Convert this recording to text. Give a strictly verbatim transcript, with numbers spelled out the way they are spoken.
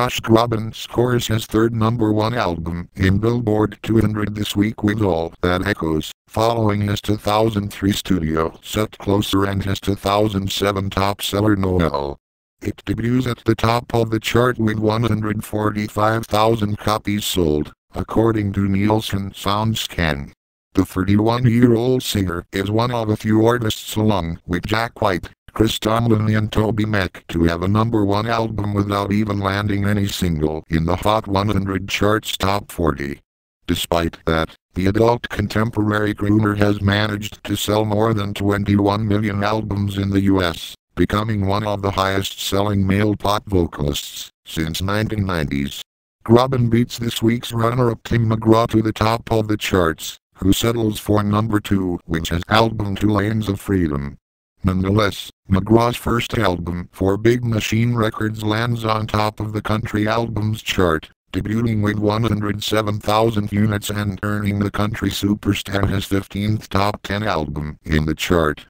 Josh Groban scores his third number one album in Billboard two hundred this week with All That Echoes, following his two thousand three studio set Closer and his two thousand seven top seller Noel. It debuts at the top of the chart with one hundred forty-five thousand copies sold, according to Nielsen SoundScan. The thirty-one-year-old singer is one of a few artists along with Jack White, Chris Tomlin and TobyMac to have a number one album without even landing any single in the Hot one hundred chart's top forty. Despite that, the adult contemporary crooner has managed to sell more than twenty-one million albums in the U S, becoming one of the highest-selling male pop vocalists since nineteen nineties. Groban beats this week's runner-up Tim McGraw to the top of the charts, who settles for number two with his album Two Lanes of Freedom. Nonetheless, McGraw's first album for Big Machine Records lands on top of the country albums chart, debuting with one hundred seven thousand units and earning the country superstar his fifteenth top ten album in the chart.